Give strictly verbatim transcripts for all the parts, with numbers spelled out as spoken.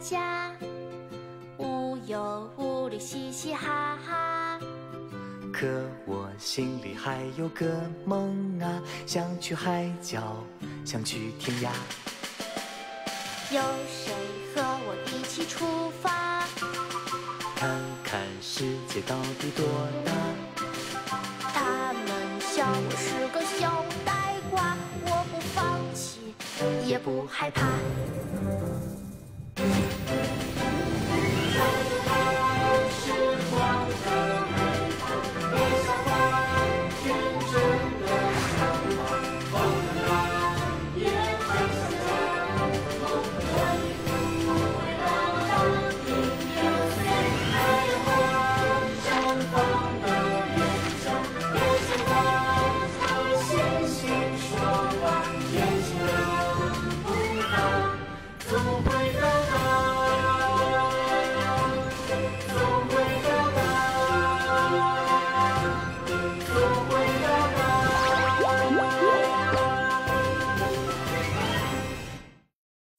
家，无忧无虑，嘻嘻哈哈。可我心里还有个梦啊，想去海角，想去天涯。有谁和我一起出发？看看世界到底多大？他们笑我是个小呆瓜，我不放弃，也不害怕。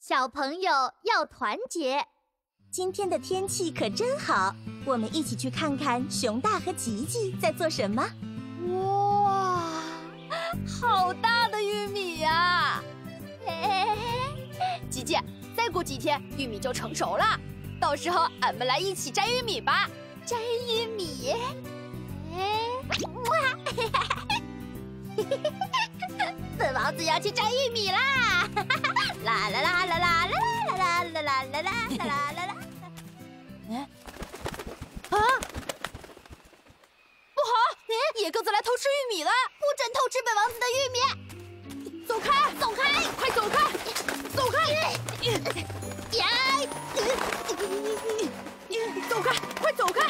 小朋友要团结。今天的天气可真好，我们一起去看看熊大和吉吉在做什么。哇，好大的玉米呀！吉吉，再过几天玉米就成熟了，到时候俺们来一起摘玉米吧。摘玉米？本王子要去摘玉米啦！ 啦啦啦啦啦啦啦啦啦啦啦啦啦啦！哎，啊！不好，野鸽子来偷吃玉米了！不准偷吃本王子的玉米！走开，走开，快走开，走开！呀！走开，快走开！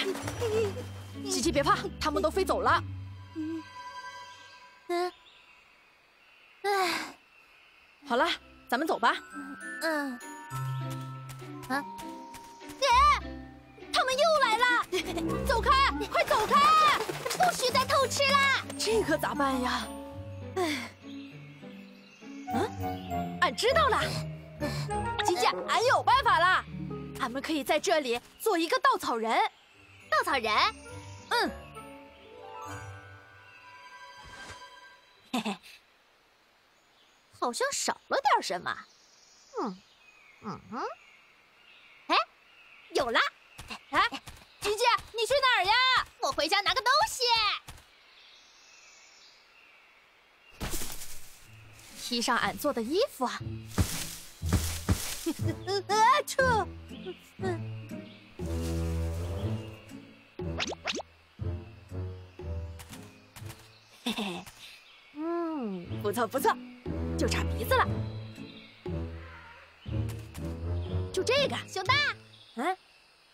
琪琪别怕，他们都飞走了。嗯。哎。好了。 咱们走吧。嗯。啊！姐，他们又来了！走开，快走开！不许再偷吃啦！这可咋办呀？哎。嗯，俺知道了。吉吉，俺有办法了。俺们可以在这里做一个稻草人。稻草人？嗯。嘿嘿。 好像少了点什么，嗯，嗯嗯，哎，有了！哎，吉吉，你去哪儿呀？我回家拿个东西，披上俺做的衣服啊！啊，这，嘿嘿，嗯，不错不错。 就差鼻子了，就这个。熊大，嗯，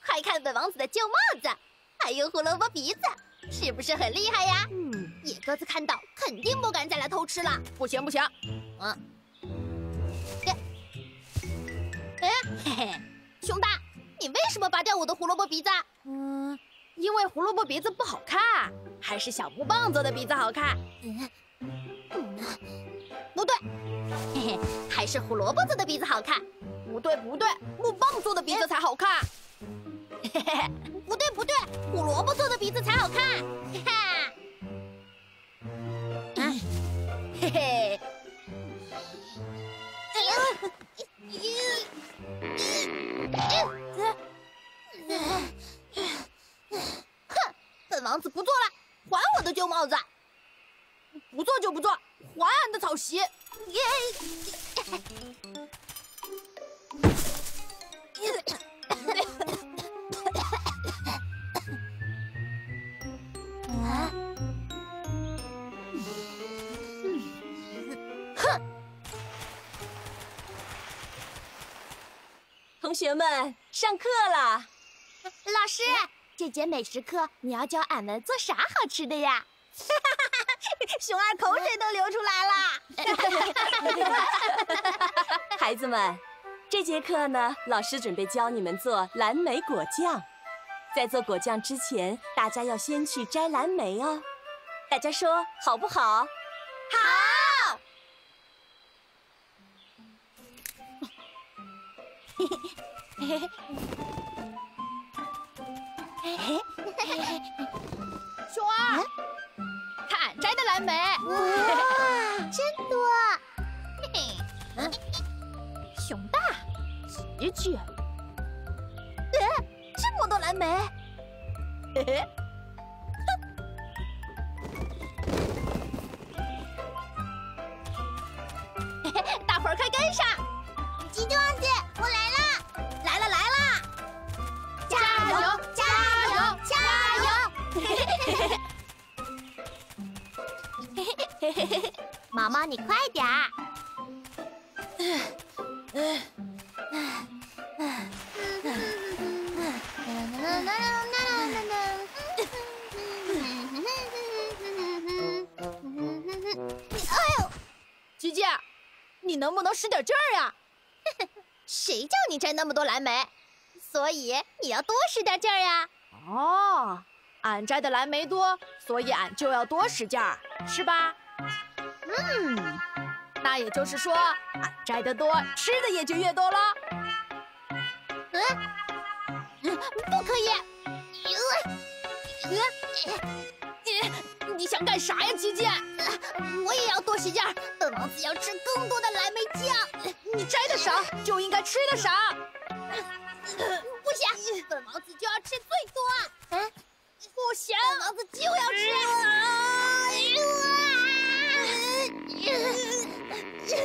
快看本王子的旧帽子，还有胡萝卜鼻子，是不是很厉害呀？嗯，野鸽子看到肯定不敢再来偷吃了。不行不行，嗯，哎，哎，嘿嘿，熊大，你为什么拔掉我的胡萝卜鼻子？嗯，因为胡萝卜鼻子不好看，还是小木棒做的鼻子好看。嗯。 不对，嘿嘿，还是胡萝卜做的鼻子好看。不对不对，木棒做的鼻子才好看。嘿嘿，不对不对，胡萝卜做的鼻子才好看。哈哈，啊，嘿嘿，哼，本王子不做了，还我的旧帽子。 不做就不做，还俺的草席！哼！同学们，上课啦！老师，这节美食课你要教俺们做啥好吃的呀？ 熊二口水都流出来了。孩子们，这节课呢，老师准备教你们做蓝莓果酱。在做果酱之前，大家要先去摘蓝莓哦。大家说好不好？好。熊儿，看摘的蓝莓，哇，真多！嗯，熊大，奇趣，哎，这么多蓝莓，哎，哼，大伙儿快跟上！鸡墩子，我来了！ 来了来了！加油加油加油！毛毛，你快点儿！哎呦，吉吉，你能不能使点劲儿呀？ 谁叫你摘那么多蓝莓，所以你要多使点劲儿呀！哦，俺摘的蓝莓多，所以俺就要多使劲儿，是吧？嗯，那也就是说，俺摘的多，吃的也就越多了。嗯，嗯，不可以！嗯，嗯，你想干啥呀，琪琪？我也要多使劲儿，本王子要吃更多的蓝莓酱。 你摘的少就应该吃的少，不行，本王子就要吃最多。嗯，不行，本王子就要吃。蓝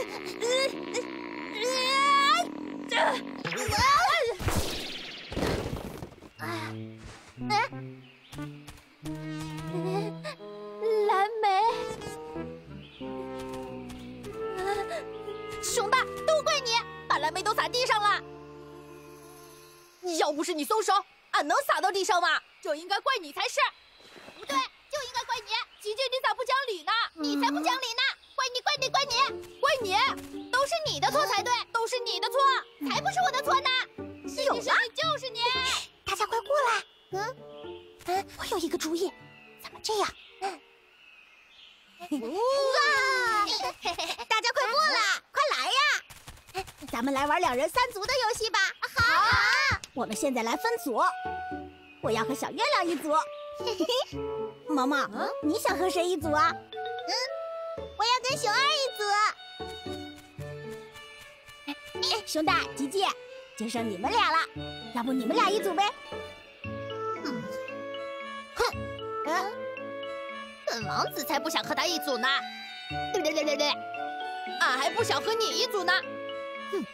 莓，熊大。 把蓝莓都撒地上了，要不是你松手，俺能撒到地上吗？这应该怪你才是，不对，就应该怪你，琪琪你咋不讲理呢？你才不讲理呢！怪你，怪你，怪你，怪你，都是你的错才对，都是你的错，才不是我的错呢！是你，是你，就是你！大家快过来，嗯嗯，我有一个主意，咱们这样，哇，大家快过来，快来呀！ 咱们来玩两人三足的游戏吧。好，好我们现在来分组，我要和小月亮一组。毛毛，嗯、你想和谁一组啊？嗯，我要跟熊二一组。熊大、吉吉，就剩你们俩了，要不你们俩一组呗？嗯，哼，嗯，本王子才不想和他一组呢。对对对对对，俺还不想和你一组呢。 哼，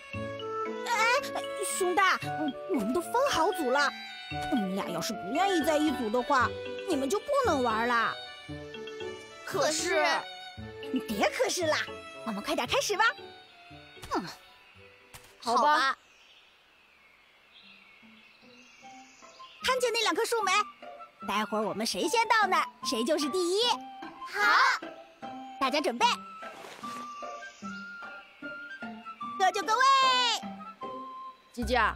哎，熊大，我们都分好组了，你们俩要是不愿意在一组的话，你们就不能玩了。可是，你别可是啦，我们快点开始吧。嗯，好吧。看见那两棵树没？待会儿我们谁先到那儿，谁就是第一。好，大家准备。 各就各位。吉吉啊，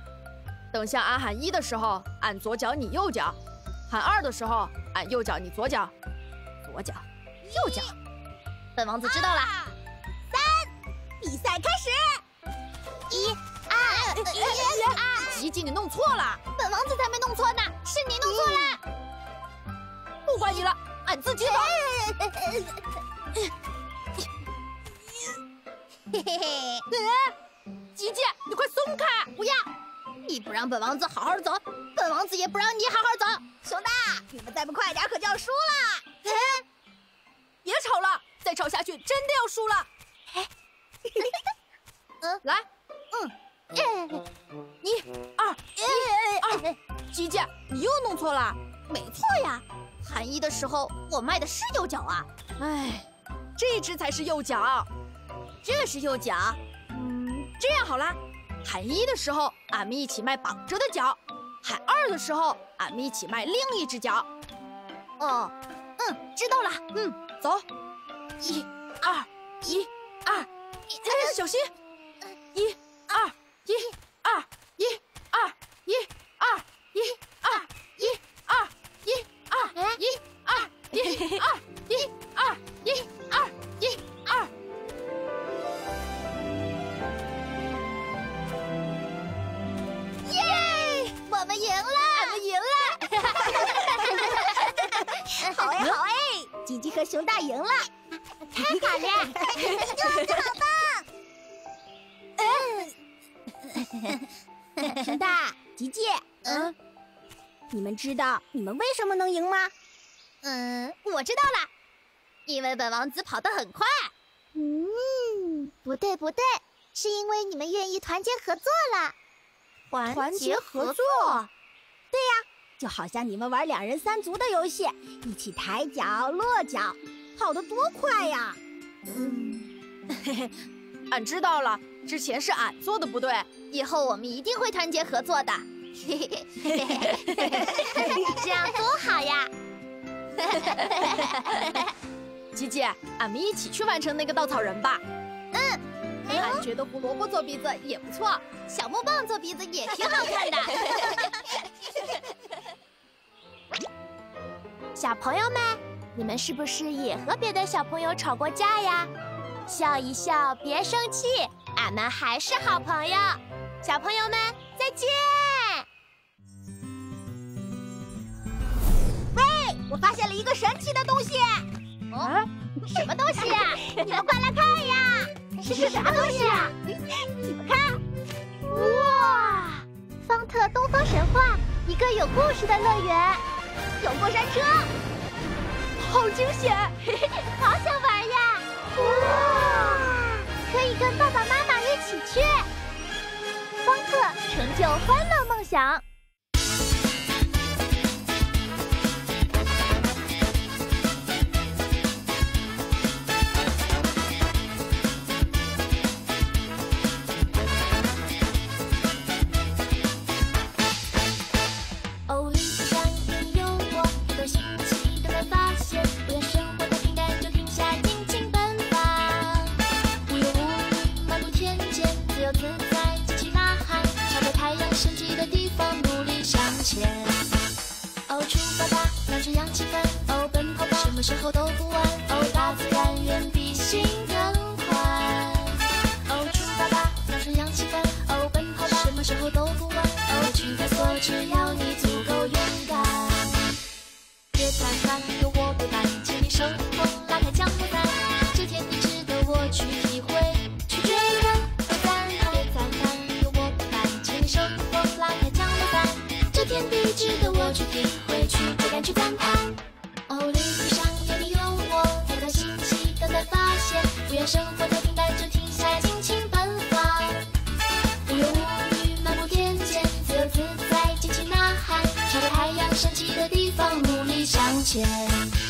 等下俺喊一的时候，俺左脚你右脚；喊二的时候，俺右脚你左脚，左脚右脚。本王子知道了。三，比赛开始。一，二，一，吉吉你弄错了。本王子才没弄错呢，是你弄错了。不管你了，俺自己走。 嘿嘿嘿，吉吉，你快松开！不要，你不让本王子好好走，本王子也不让你好好走。熊大，你们再不快点，可就要输了！哎，别吵了，再吵下去真的要输了。嗯，来，嗯，一、二、一、二，吉吉，你又弄错了。没错呀，寒衣的时候我迈的是右脚啊。哎，这只才是右脚。 这是右脚，嗯，这样好了，喊一的时候，俺们一起迈绑着的脚；喊二的时候，俺们一起迈另一只脚。哦，嗯，知道了，嗯，走，一、二、一、二，哎，小心，一、二、一、二、一、二、一、二、一、二、一、二、一、二、一、二、一、二、一、二、一、二、一、二。 耶！ Yeah! 和熊大赢了，太好了！兔子好棒！嗯、熊大、吉吉，嗯，你们知道你们为什么能赢吗？嗯，我知道了，因为本王子跑得很快。嗯，不对不对，是因为你们愿意团结合作了。团团结合作？对呀。 就好像你们玩两人三足的游戏，一起抬脚、落脚，跑得多快呀！嗯，嘿嘿，俺知道了，之前是俺做的不对，以后我们一定会团结合作的。嘿嘿嘿嘿嘿嘿，这样多好呀！吉吉，俺们一起去完成那个稻草人吧。嗯，俺觉得胡萝卜做鼻子也不错，小木棒做鼻子也挺好看的。小朋友们，你们是不是也和别的小朋友吵过架呀？笑一笑，别生气，俺们还是好朋友。小朋友们，再见！喂，我发现了一个神奇的东西。哦，什么东西啊？你们快来看呀！是是啥东西啊？你们看，哇！方特东方神话，一个有故事的乐园。 有过山车，好惊险！好想玩呀！哇，可以跟爸爸妈妈一起去。方特成就欢乐梦想。神奇的地方，努力向前。